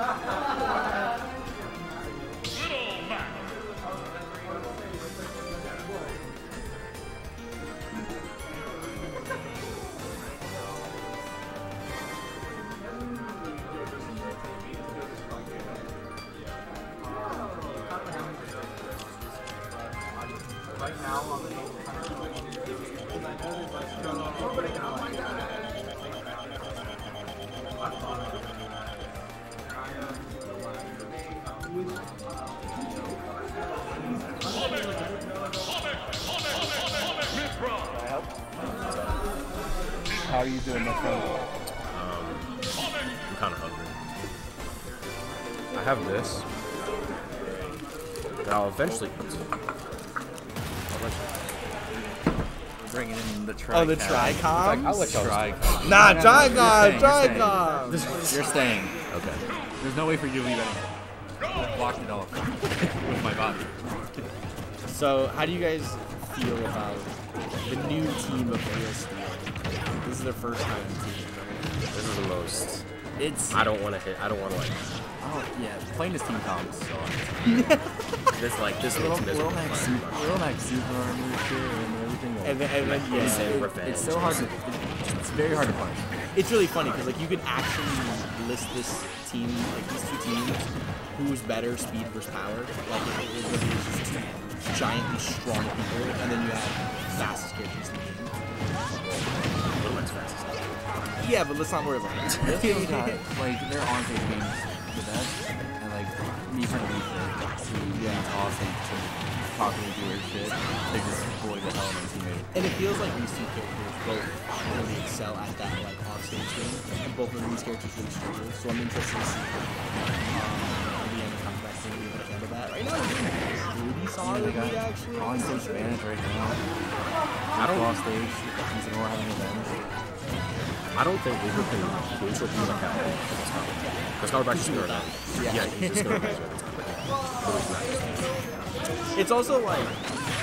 How are you doing, my friend? I'm kind of hungry. I have this. I'll eventually put some. Bring it in the Tri-Comm. Oh, the Tri-Comm? I'll let y'all Tri-Comm. Nah, Tri-Comm! Tri-Comm! You're staying. Okay. There's no way for you to leave it. I blocked it all with my body. So, how do you guys feel about the new team of ASP? This is their first time team. This is the most. It's. I don't want to hit. I don't want to like. Oh yeah, playing this team comms. So this like this makes me. We'll like super army and everything. And yeah, it's so hard to. It's very hard to find. It's really funny because like you could actually list this team, like these two teams, who's better speed versus power. Like it really is just two giantly strong people, and then you have fastest characters in the game. Yeah, but let's not worry about it. Like their on-page being the best, and like me trying to be awesome, talking to weird shit. They just bully the hell out of my teammate. And it feels like these two characters both really excel at that like on-stage thing, and both of these characters really struggle. So I'm interested to see LBM and Copperback is going to be able to handle that. Right now, it's really solid. Actually, on-stage advantage right now. I don't lost stage. He's an having advantage. I don't think Lethal can do like that because Copperback is going to die. Yeah, he's just going to die. It's also like,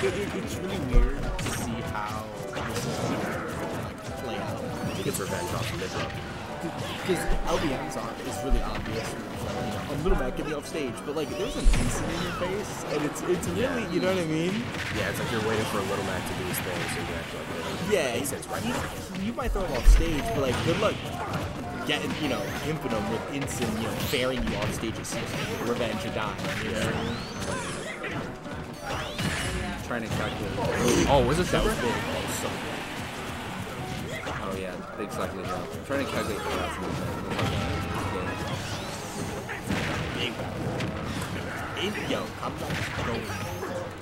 it's really weird to see how this is going to play out. He gets revenge off of Lethal. Because LBM's on is really obvious. Like, a little back can be off stage, but like there's an instant in your face, and it's really, you know what I mean? Yeah, it's like you're waiting for a little Mac to do his thing, so you act like you might throw him off stage, but like good luck getting, you know, imping him with instant, you know, fairing you off stage is revenge or dying. Yeah. Trying to calculate. Oh, was it that was big? Oh, so big. Oh yeah, exactly. Yeah. I'm trying to calculate the last move. Big. Yo, Copperback going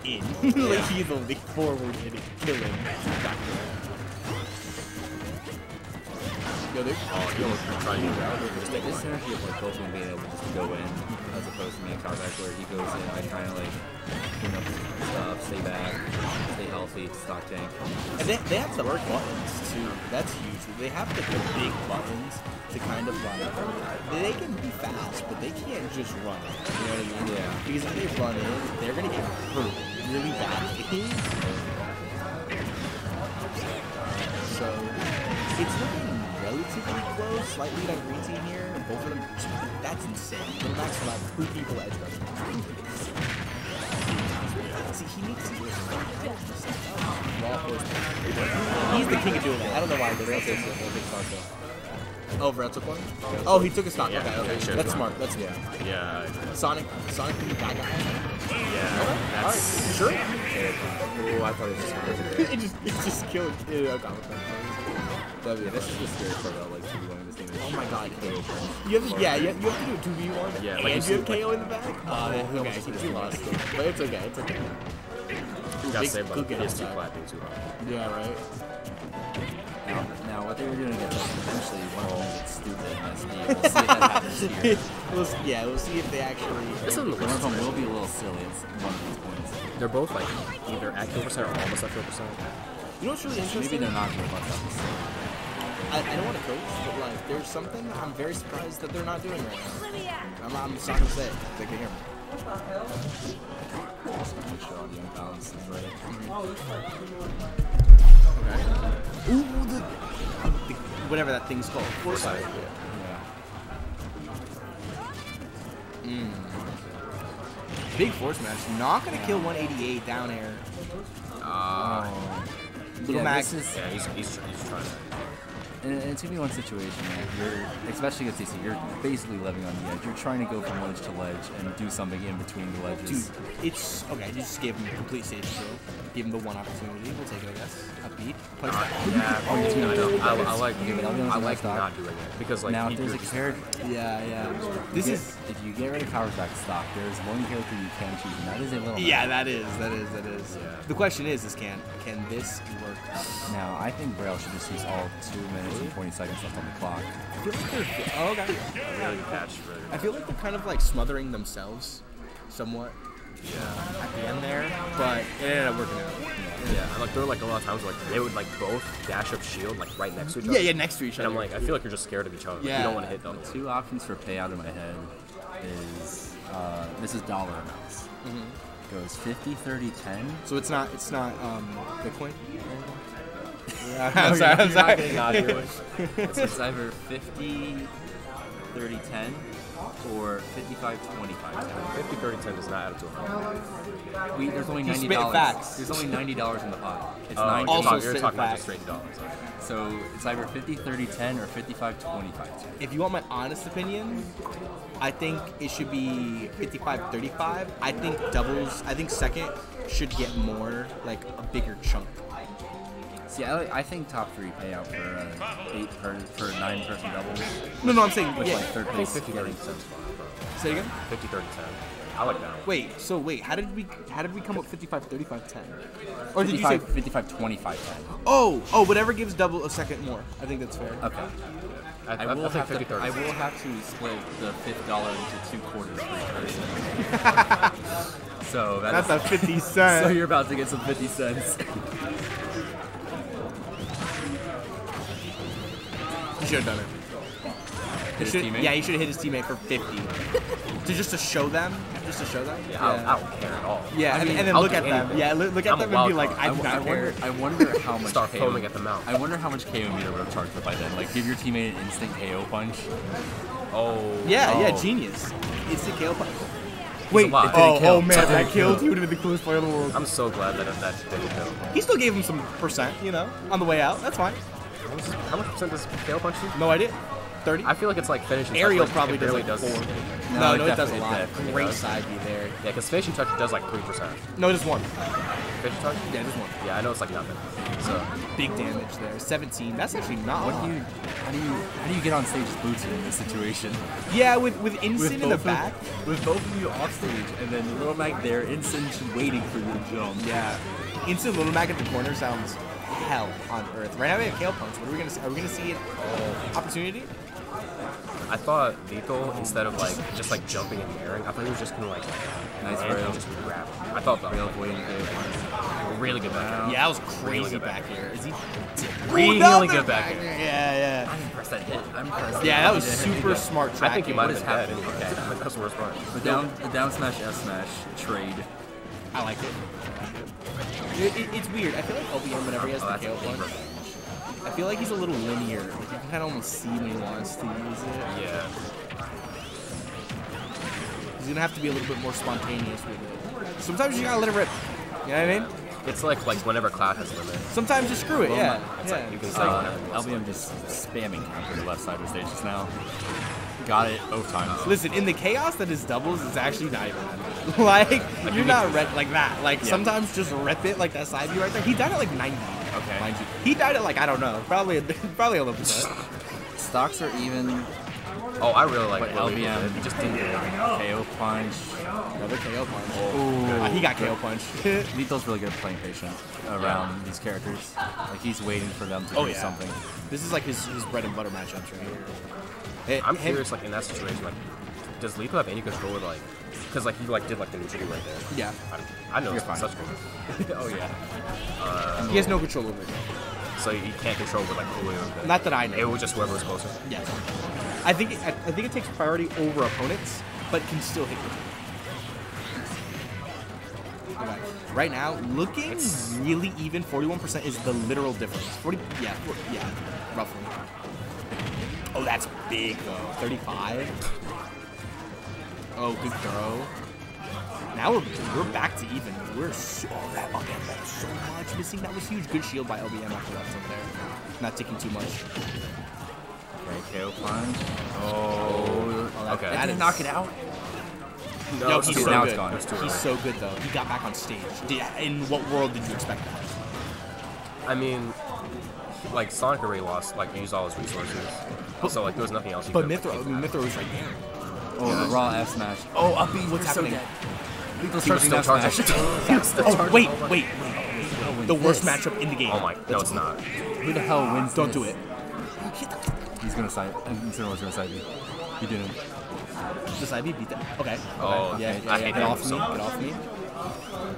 in. Like he's a leap forward and it's killing. Yo, they're trying to route it. Like this synergy of like both of them being able to just go in, as opposed to me and Copperback where he goes in, I try to like clean up stuff, stay back, stay healthy, stock tank. And they have to work buttons too. That's huge. They have the big buttons to kind of run it. They can be fast, but they can't just run it. You know what I mean? Yeah. Because if they run it, they're gonna get hurt really badly. So it's looking relatively close, slight lead on green team here, and both of them, that's insane. The max will have 3 people edge rushing. See, he needs to do it. He's the king of doing it. I don't know why, but that's it. Oh, Vrail took one? Oh, he took a stock. Okay, okay. That's smart. That's good. Yeah. Sonic can be that guy. Yeah. That's sure. Oh, I thought it was smart. It just killed. I got it. Yeah, this is just scary part about like 2v1 this game. Oh my god, KO. You have to do a 2v1 yeah, like and you have KO in the back? Okay, he lost it. But it's okay, it's okay. You got saved by the PS2 clapping too hard. Yeah, right? Now, what they were doing is eventually one of them gets stupid and SD. We'll see if that happens here. We'll see if they actually... One of them will be a little silly at one of these points. They're both like either at 0% or almost at 0%. You know what's really interesting? Maybe they're not going to fuck up. I don't want to coach, but like, there's something I'm very surprised that they're not doing right now. I'm just not going to say it. They can hear me. Right? Ooh, whatever that thing's called. Foresight. Yeah. Big force smash. Not going to kill 188 down air. Little Max is... Yeah, he's trying to... And it's going to be one situation where you're, especially against DC, you're basically living on the edge. You're trying to go from ledge to ledge and do something in between the ledges. Dude, it's... Okay, you just gave him a complete save throw. Give him the one opportunity. We'll take it, I guess. Upbeat. Place that. Yeah, I like not doing it. Because, like, now, if there's a character... Yeah, yeah. This is... If you get rid of Copperback stock, there's one character you can choose, and that is a little... Yeah, that is. Yeah. The question is can this work out? Now, I think Vrail should just use all 2 minutes and 20 seconds left on the clock. I feel like they're I feel like they're kind of like smothering themselves somewhat at the end there, but it ended up working out. Yeah, and like there were like a lot of times where, like they would like both dash up shield like right next to each other. Yeah, next to each other. And I'm like, I feel like you're just scared of each other. Yeah. Like, you don't want to hit them. The two options for payout in my head is this is dollar amounts. Goes 50, 30, 10. So it's not Bitcoin. Yeah, I'm sorry. It's either 50, 30, 10 or 55, 25. 50, 30, 10 does not add up to 100. There's only $90. There's only $90 in the pot. It's $90. You're talking about just straight dollars. So it's either 50, 30, 10 or 55, 25, 10. If you want my honest opinion, I think it should be 55, 35. I think doubles, I think second should get more, like a bigger chunk. See, I think top three payout for 9-person doubles. No, I'm saying with like third place. 50-30-10. Say again. 50-30-10. I like that one. Wait, so wait, how did we come up 55-35-10? Or did you say 55-25-10? Oh, whatever gives double a second more. I think that's fair. Okay. I will have to split the $5 into 2 quarters for each person. So that's a 50 cents. So you're about to get some 50 cents. He should have done it. He should have hit his teammate for 50. Just to show them. Yeah. I don't care at all. Yeah, I mean, and then look at them. Yeah, look at them and be like, I don't care. I wonder how much. Start foaming at the mouth. I wonder how much KO meter would have charged for by then. Like, give your teammate an instant KO punch. Oh. Yeah, genius. Instant KO punch. Wait. Oh man, that killed you to be the coolest player in the world. I'm so glad that didn't kill. He still gave him some percent, on the way out. That's fine. How much percent does KO punch do? No idea. 30? I feel like it's like finishing touch. Aerial probably does like 4. No, it does a lot. Great side view there. Yeah, because finishing touch does like 3%. No, it does 1. Finishing touch? Yeah, it does 1. Yeah, I know it's like nothing. So big damage there. 17. That's actually not. How do you get on stage booted in this situation? Yeah, with Instant in the back. With both of you off stage and then Little Mac there, Instant waiting for you to jump. Yeah. Instant Little Mac at the corner sounds hell on earth. Right now we have KO punch. What are we gonna see? Are we gonna see an opportunity? I thought Lethal, instead of like just jumping and airing, I thought he was just gonna like nice aerial, just grab. I thought the real boy really good back here. Yeah, that was crazy really back here. Is he really good back here? Yeah. I'm impressed that hit. Yeah, that was super smart tracking. I think he might have had it. That was the worst part. The down smash, S smash trade. I like it. It's weird. I feel like LBM, whenever he has the KO punch, I feel like he's a little linear. Like, you can kind of almost see when he wants to use it. Yeah. He's gonna have to be a little bit more spontaneous with it. Sometimes you gotta let it rip. You know what I mean? It's like whenever Cloud has limit. Sometimes you screw it. Yeah. It's like you can say LBM just spamming counter the left side of the stage just now. Got it. Oh, times. Listen, in the chaos that is doubles, it's actually not even bad. Like you're not rep like that. Like sometimes just rep it like that side view right there. He died at like 90. Okay. Mind you, he died at like I don't know, probably a little bit. Stocks are even. Oh, I really like LBM. He just didn't KO punch. Another KO punch. Oh, he got KO punch. Lethal's really good at playing patient around these characters. Like he's waiting for them to do something. This is like his bread and butter matchups right here. I'm curious, like in that situation, like, does Lethal have any control of like, because like he like did like the neutral right there. Yeah. I know it's such good. Oh yeah. He has no control over it. So he can't control with like who it. Not that I know. It was just whoever was closer. Yeah. I think it takes priority over opponents, but can still hit you. Right. Right now, looking really even. 41% is the literal difference. 40. Yeah. Yeah. Roughly. Oh, that's big though. 35. Oh, good throw. Now we're back to even. We're so, oh, that LBM got so much missing. That was huge. Good shield by LBM after that over there. Not taking too much. Okay, KO plunge. Oh, okay. That didn't knock it out. No, he's so good. Gone. He's so good though. He got back on stage. In what world did you expect that? I mean, like Sonic already lost, like used all his resources. But, so like there was nothing else. But Mithra was right there. Oh, the raw F smash. Oh, uppy, what's happening? Lethal's charging F smash. Oh, wait. The worst matchup in the game. Oh my, no, it's not. Who the hell wins? Don't do it. He's gonna side. Mithra was gonna side you. He didn't. Just IB beat that. Okay. Oh, yeah. Get off me. Get off me.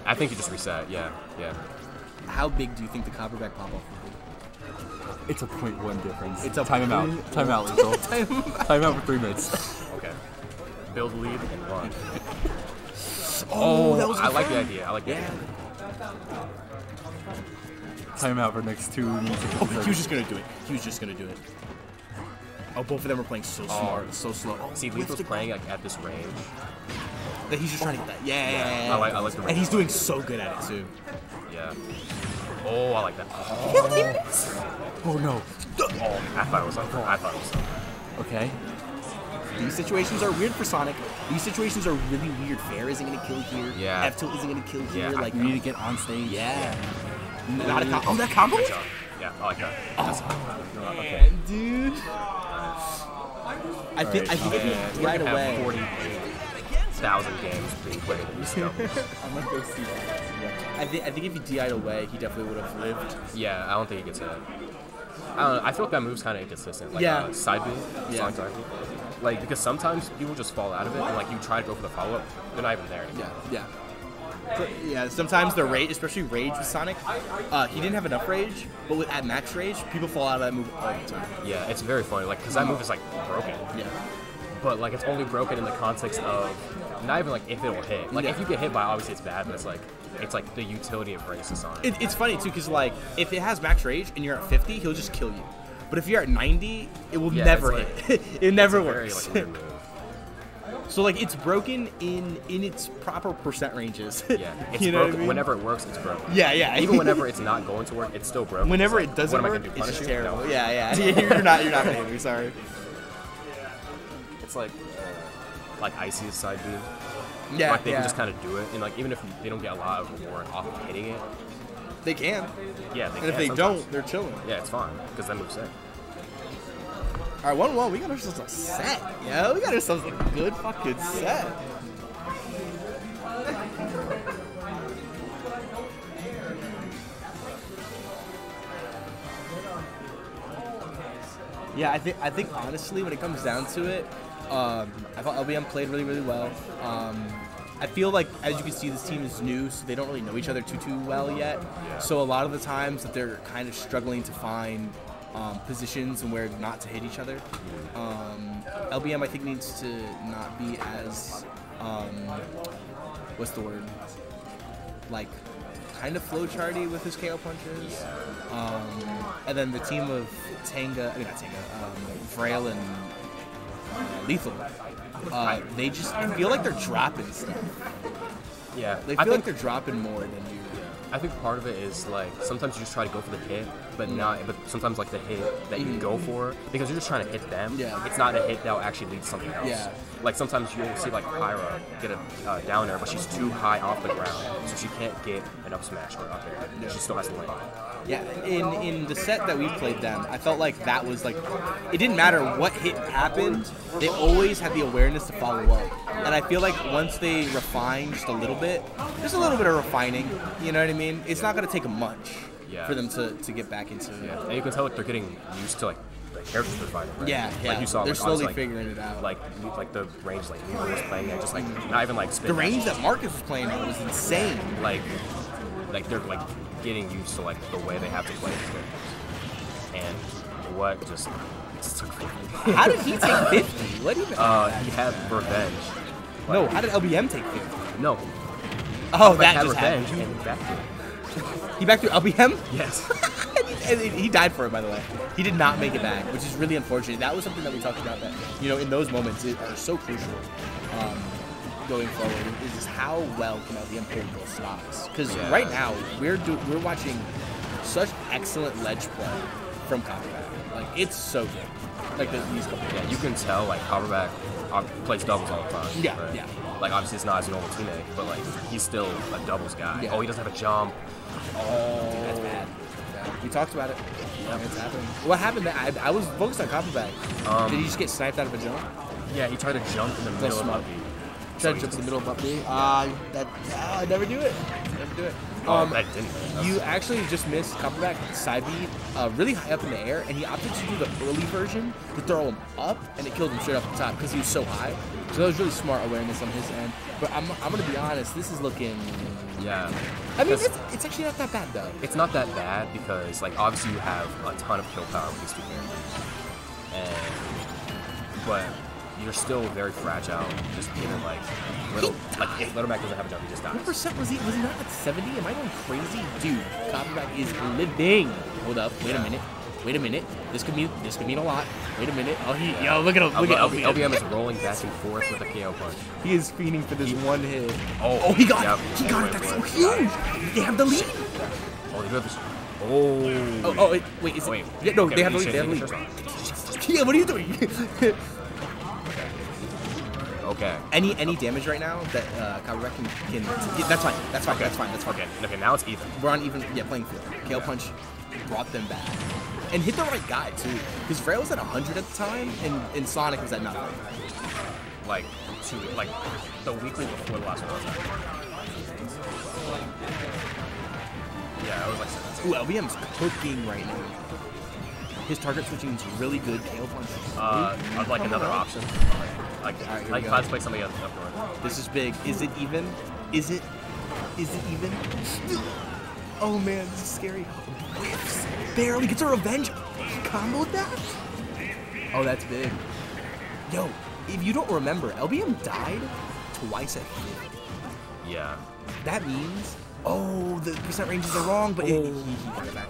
I think you just reset. Yeah. How big do you think the Copperback pop off? It's a 0.1 difference. It's a timeout. Timeout, Lethal. Timeout for 3 minutes. Okay. Build the lead and run. Oh, that was I like the idea. I like the idea. Timeout for next 2 minutes. Oh, he was just gonna do it. Oh, both of them are playing so smart, so slow. See, Lethal's playing like at this range. That he's just trying to get that. Yeah. I like the range. And he's doing so good at it too. Yeah. Oh, I like that. Oh, there it is. Oh no. Oh, I thought it was on. Okay. These situations are weird for Sonic. These situations are really weird. Fair isn't gonna kill here. Yeah. F tilt isn't gonna kill here. Yeah, like you need to get on stage. Yeah. Not a combo. Oh, that combo. Yeah, I like that. Oh, okay. Dude. I think right away. 40,000 games being played. I'm gonna go see that. Yeah. I think if he DI'd away, he definitely would have lived. Yeah, I don't think he gets hit. I don't know. I feel like that move's kind of inconsistent. Like, side B, Sonic side B. Like, because sometimes people just fall out of it, and like you try to go for the follow-up, they're not even there anymore. Yeah, sometimes the rage, especially rage with Sonic, he didn't have enough rage, but at max rage, people fall out of that move all the time. Yeah, it's very funny, like, because that move is, like, broken. Yeah. But, like, it's only broken in the context of not even, like, if it'll hit. Like, if you get hit by, obviously it's bad, but it's, like, the utility of rage to Sonic. It's funny, too, because, like, if it has max rage and you're at 50, he'll just kill you. But if you're at 90, it will never hit. It never works. Very, like, weird move. So like it's broken in its proper percent ranges. Yeah, it's broken. Whenever it works, it's broken. Yeah. Even whenever it's not going to work, it's still broken. Whenever it doesn't work, it's just terrible. No. Yeah. You're not gonna hit me. Sorry. It's like Icy's side B. Yeah. Like they can just kind of do it, and like even if they don't get a lot of reward off of hitting it, they can. Yeah, they can. And if they don't, they're chilling. Yeah, it's fine because that move's sick. All right, 1-1. We got ourselves a set, yo. We got ourselves a good fucking set. Yeah, I think honestly, when it comes down to it, I thought LBM played really well. I feel like, as you can see, this team is new, so they don't really know each other too well yet. So a lot of the times that they're kind of struggling to find positions and where not to hit each other. LBM, I think, needs to not be as, what's the word? Like, kind of flowcharty with his KO punches. And then the team of Vrail and Lethal, they just feel like they're dropping stuff. Yeah. They feel like they're dropping more than you. I think part of it is like sometimes you just try to go for the hit, but not. But sometimes like the hit that you go for because you're just trying to hit them. Yeah. It's not a hit that will actually lead to something else. Yeah. Like sometimes you'll see like Pyra get a down air, but she's too high off the ground, so she can't get an up smash or up air. No. She still has to land. Yeah. In the set that we played them, I felt like that was like it didn't matter what hit happened, they always had the awareness to follow up, and I feel like once they refine just a little bit, there's a little bit of refining. You know what I mean? It's not going to take much for them to get back into it. Yeah, and you can tell like they're getting used to like the characters they're fighting. Right? Yeah. Like, you saw, they're like, slowly figuring it out. Like the range like Lethal was playing, and just like not even like spin. The range that Marcus was playing was insane. Like they're like getting used to like the way they have to play these characters. And what just took 50. How did he take 50? What even? He had revenge. Like, no, how did LBM take 50? No. Oh, that had just revenge happened. And back he back through LBM? Yes. and he died for it, by the way. He did not make it back, which is really unfortunate. That was something that we talked about that, you know, in those moments are so crucial. going forward is how well can LBM parry both stocks. Because right now we're watching such excellent ledge play from Copperback. Like, it's so good. Like these couple of games. You can tell like Copperback plays doubles all the time. Yeah, right? Like, obviously it's not his normal teammate, but like he's still a doubles guy. Yeah. Oh, he doesn't have a jump. Oh, dude, that's bad. We talked about it. Yeah, it's happened. What happened? I was focused on Copperback. Did he just get sniped out of a jump? Yeah, he tried to jump in the middle of up B. Tried to jump in the middle of up B. I never do it. Never do it. That didn't. You actually just missed Copperback side B really high up in the air, and he opted to do the early version to throw him up, and it killed him straight off the top because he was so high. So that was really smart awareness on his end. But I'm gonna be honest, this is looking. Yeah. I mean, it's actually not that bad, though. It's not that bad because, like, obviously you have a ton of kill power with these two characters. But you're still very fragile, just given, like, if Littleback doesn't have a jump, he just dies. What percent was he? Was he not at 70? Am I going crazy? Dude, Copperback is living. Hold up. Wait a minute. Wait a minute. This could mean a lot. Wait a minute. Oh, he, yo, look at him. Look at LBM. LBM is rolling back and forth with a KO punch. He is fiending for this one hit. Oh, he got it. He got it. That's so huge. They have the lead. Oh, they do have this. Oh. Oh, wait. Is it? Yeah, no, they have the lead. They have the lead. Yeah, what are you doing? Okay. Any damage right now that Copperback can that's fine. That's fine. That's fine. That's fine. Okay, now it's even. We're on even. Yeah, playing field. KO punch brought them back. And hit the right guy, too. Because Vrail was at 100 at the time, and Sonic was at nothing. Like, the weekly before the last one was at. Yeah, I was like 17. Ooh, LBM's cooking right now. His target switching is really good. KO punch. I'd like another option. Like, let's play somebody else. This is big. Is it even? Is it even? Oh, man, this is scary. Whips. Barely gets a revenge. Comboed that? Oh, that's big. Yo, if you don't remember, LBM died twice at 50. Yeah. That means, oh, the percent ranges are wrong, but he got it back.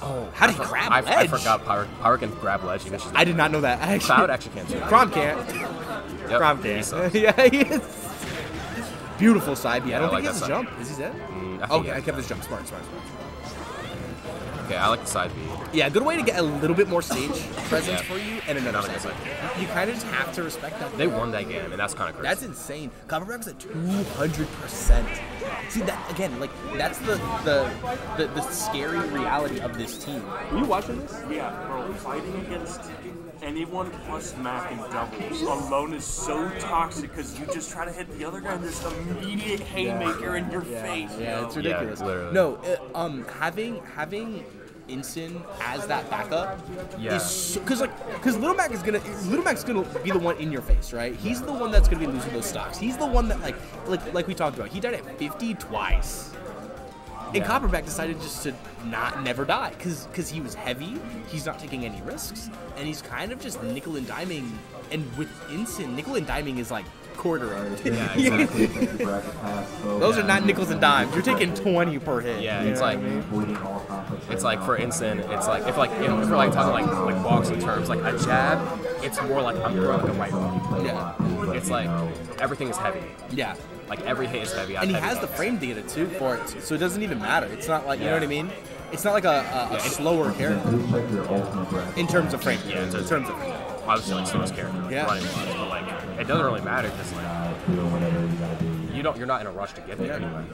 Oh, how did he grab ledge? I forgot Pyra can grab ledge. I did not know that. Cloud actually can't do that. Crom can't. Yep, Crom can't. Yeah, he is. Beautiful side B. Yeah, I don't think he has a jump. Is he dead? Okay, I kept his jump. Smart. Okay, I like the side B. Yeah, good way to get a little bit more stage presence for you and another side B. You kind of just have to respect that. They won that game, and that's kind of crazy. That's insane. Copperback was at 200%. See, that, again, like, that's the scary reality of this team. Were you watching this? Yeah, bro, fighting against anyone plus Mac in doubles alone is so toxic because you just try to hit the other guy and there's an immediate haymaker in your face. Yeah, it's ridiculous. Yeah, no, having Instant as that backup is because Little Mac's gonna be the one in your face, right? He's the one that's gonna be losing those stocks. He's the one that like we talked about. He died at 50 twice. And Copperback decided just to never die because he was heavy, he's not taking any risks, and he's kind of just nickel and diming. And with Instant, nickel and diming is like quarter of it. Yeah, exactly. Those are not nickels and dimes. You're taking 20 per hit. Yeah, it's like for Instant, it's like if we're like talking like boxing terms, like a jab, it's more like I'm throwing like a right hook. Yeah. It's like everything is heavy. Yeah. Like every hit is heavy. And he has the frame data too for it, so it doesn't even matter. It's not like you know what I mean. It's not like a slower character in terms of frame. Yeah, in terms of obviously like slowest character. Like, running wise, but like it doesn't really matter because like you're not in a rush to get there anyway.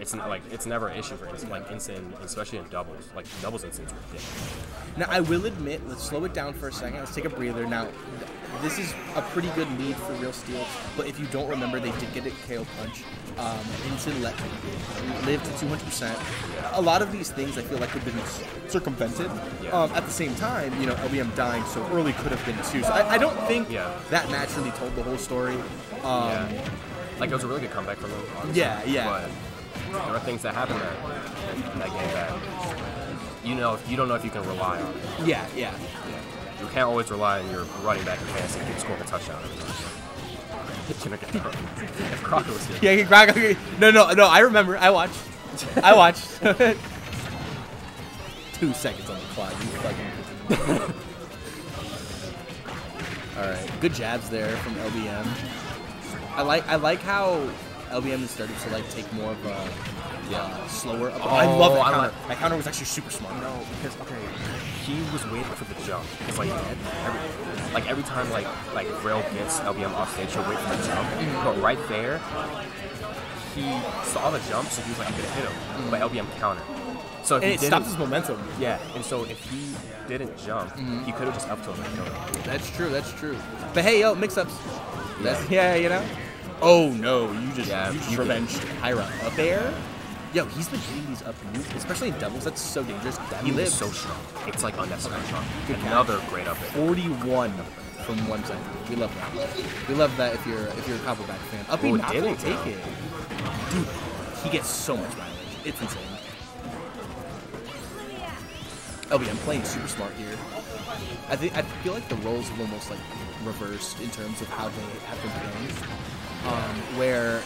It's not like it's never an issue for Instant, like Instant, especially in doubles. Like doubles Instant's ridiculous. Now I will admit, let's slow it down for a second. Let's take a breather now. This is a pretty good lead for Real Steel, but if you don't remember, they did get a KO punch. Instant let live to 200%. A lot of these things I feel like have been circumvented. At the same time, you know, LBM dying so early could have been too. So I don't think that match really told the whole story. Like it was a really good comeback for them. Honestly. Yeah. But there are things that happened in that game that you don't know if you can rely on. Yeah. You can't always rely on your running back in fantasy to score a touchdown. If Crocker was here. Yeah, Crocker. No, I remember. I watched. 2 seconds on the clock. You fucking. All right. Good jabs there from LBM. I like how LBM is starting to like take more of a slower. Oh, I love that counter. That counter was actually super smart. No, because okay, he was waiting for the jump. It's like every time like Vrail gets LBM off stage, he'll wait for the jump. But right there, he saw the jump, so he was like, I'm gonna hit him. But LBM countered. So if and it stops his momentum. Yeah, and so if he didn't jump, he could have just up tilted. That's true. That's true. But hey, yo, mix-ups. Yeah, you know. Oh no, you just revenged Pyra up there. Yo, he's been hitting these up, especially in doubles. That's so dangerous. He lives so strong. It's like unnecessary strong. Another great up there. 41 from 1 second. We love that. We love that if you're a Copperback fan. Up he didn't take it. Dude, he gets so much mileage. It's insane. LBM playing super smart here. I feel like the roles have almost like reversed in terms of how they have been playing. Where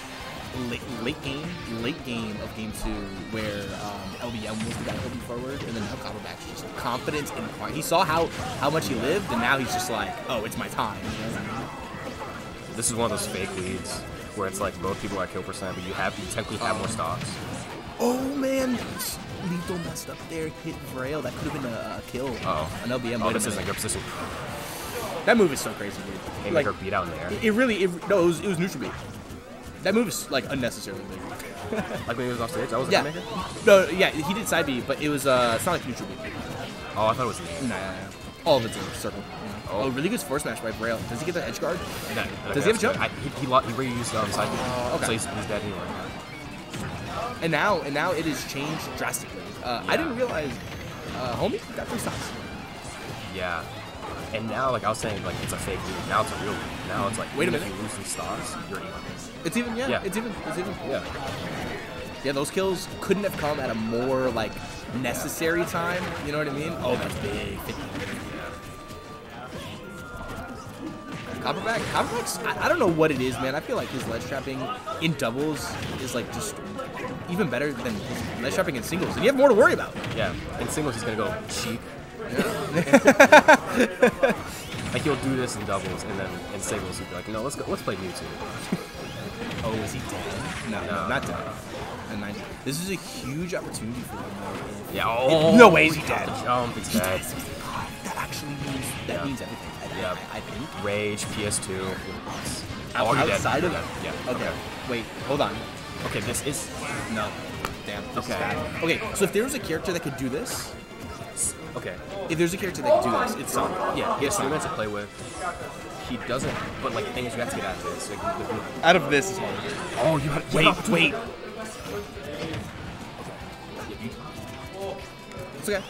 late game of game two, where LBM was the guy holding forward, and then how Copperback's just confidence and he saw how much he lived, and now he's just like, oh, it's my time. This is one of those fake leads where it's like both people are kill percent, but you technically have more stocks. Oh man, Lethal messed up there, hit Vrail. That could have been a kill. An LBM. Oh, this isn't a good position. That move is so crazy, dude. They like, make her beat out in there. It was neutral beat. That move is like unnecessarily big. Like when he was off stage, I was like, no, yeah, he did side B, but it was Sonic neutral beat. Oh, I thought it was neutral. Nah. All of it's in circle. Oh, really good forward smash by Vrail. Does he get that edge guard? No, does he have a jump? He reused side B. Okay. So he's dead anyway. And now it has changed drastically. I didn't realize, homie got 3 stocks. Yeah. And now, like I was saying, like it's a fake move. Now it's a real move. Now it's like, wait a minute, if you lose these stocks, you're even. It's even. Those kills couldn't have come at a more like necessary time. You know what I mean? Oh, that's big. Copperback's, I don't know what it is, man. I feel like his ledge trapping in doubles is like just even better than his ledge trapping in singles. And you have more to worry about. Yeah, in singles he's gonna go cheap. Yeah. Like he'll do this in doubles, and then in singles he'll be like, no, let's play Mewtwo. Oh, is he dead? No, not dead. A 90. This is a huge opportunity for him. Yeah. Oh, no way is he dead. Jump, it's dead. That actually means that means everything. Yeah, I think. Rage, PS2. Outside of that. Yeah. Okay. Wait. Hold on. Okay. This is no. Damn. Okay. So if there was a character that could do this. Okay. If there's a character that can do this, it's Sonic. Yeah, he has 3 minutes to play with. He doesn't, but like the thing is, you have to get out of this. Like, out of this is hard. Oh, you have to wait. It's okay.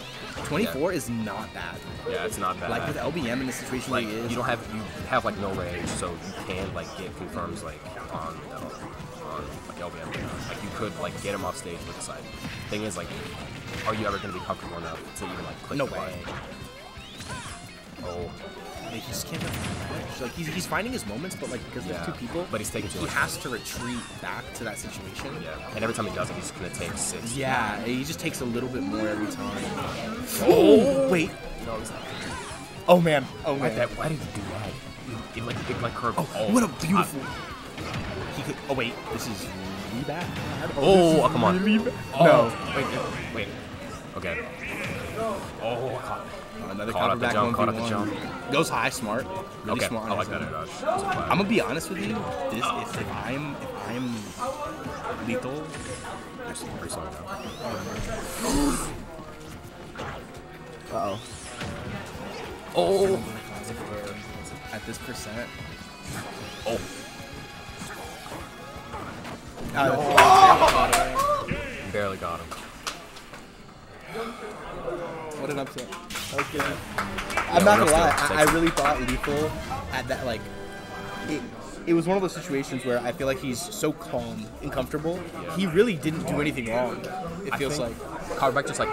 24 is not bad. Yeah, it's not bad. Like with LBM in the situation like it is. You have like no rage, so you can like get confirms like on like LBM. Like you could like get him off stage with the side. Thing is like, are you ever going to be comfortable enough to even like click the way? Oh. He just can't push. Like he's finding his moments, but like because there's 2 people, but he's taking too much. He has to retreat back to that situation. Yeah. And every time he does it, he's gonna take 6. Yeah. He just takes a little bit more every time. Oh wait. No, he's not. Oh man. Oh man. Why did he do that? It like big like curve. Oh, what a beautiful. He could. Oh wait. This is really bad. Oh come on. No. Wait. Okay. Oh. God. Another Copperback caught up the jump. Goes high, smart. Really smart. I like that. I'm gonna be honest with you. This is if I'm Lethal. Uh oh. Oh. At this percent. Oh. Barely got him. What an upset. Okay. I'm not gonna lie, I really thought Lethal had that, like, it was one of those situations where I feel like he's so calm and comfortable, he really didn't do anything wrong, it feels like. Copperback just, like,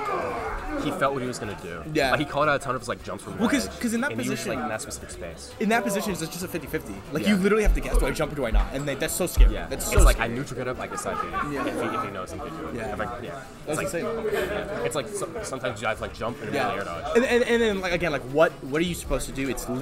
he felt what he was gonna do. Yeah. Like, he called out a ton of his, like, jumps from the edge. Well, because in that position, was, like, in that specific space. In that position, it's just a 50-50. Like, you literally have to guess, do I jump or do I not? And that's so scary. Yeah. That's so scary. It's like, I neutral get up, I guess I do. Yeah. If he knows he can do it. Yeah. That's insane. It's like, sometimes you have to, like, jump and air dodge. And then, like, again, like, what are you supposed to do? It's literally